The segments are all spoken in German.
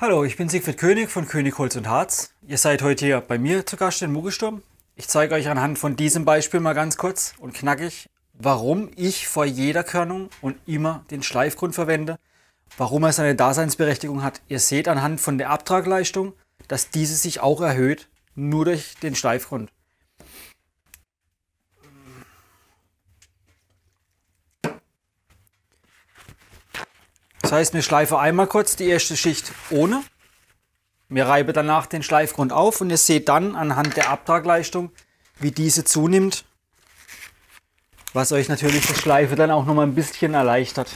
Hallo, ich bin Siegfried König von König Holz und Harz. Ihr seid heute hier bei mir zu Gast in Muggelsturm. Ich zeige euch anhand von diesem Beispiel mal ganz kurz und knackig, warum ich vor jeder Körnung und immer den Schleifgrund verwende, warum er seine Daseinsberechtigung hat. Ihr seht anhand von der Abtragleistung, dass diese sich auch erhöht, nur durch den Schleifgrund. Das heißt, mir schleife einmal kurz die erste Schicht ohne, mir reibe danach den Schleifgrund auf und ihr seht dann anhand der Abtragleistung, wie diese zunimmt, was euch natürlich die Schleife dann auch nochmal ein bisschen erleichtert.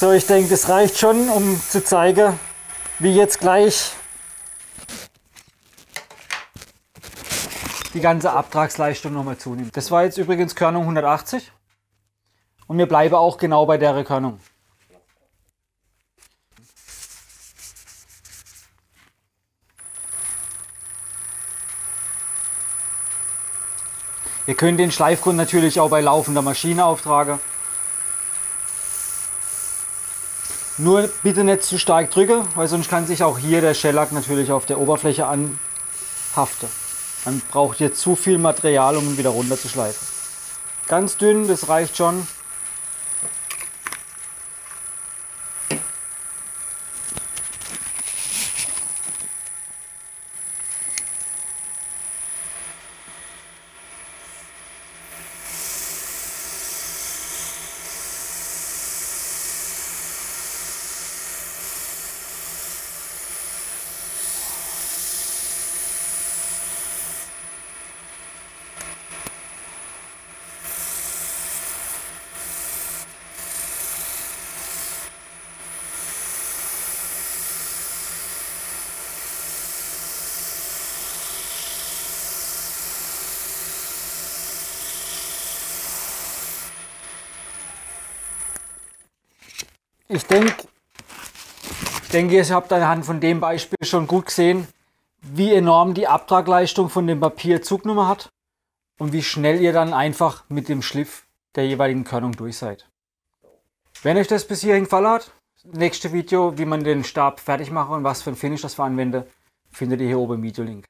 So, ich denke, das reicht schon, um zu zeigen, wie jetzt gleich die ganze Abtragsleistung nochmal zunimmt. Das war jetzt übrigens Körnung 180 und wir bleiben auch genau bei der Körnung. Ihr könnt den Schleifgrund natürlich auch bei laufender Maschine auftragen. Nur bitte nicht zu stark drücken, weil sonst kann sich auch hier der Shellack natürlich auf der Oberfläche anhaften. Dann braucht ihr zu viel Material, um ihn wieder runter zu schleifen. Ganz dünn, das reicht schon. Ich denke, ihr habt anhand von dem Beispiel schon gut gesehen, wie enorm die Abtragleistung von dem Papier Zugnummer hat und wie schnell ihr dann einfach mit dem Schliff der jeweiligen Körnung durch seid. Wenn euch das bis hierhin gefallen hat, das nächste Video, wie man den Stab fertig macht und was für ein Finish das wir anwenden, findet ihr hier oben im Videolink.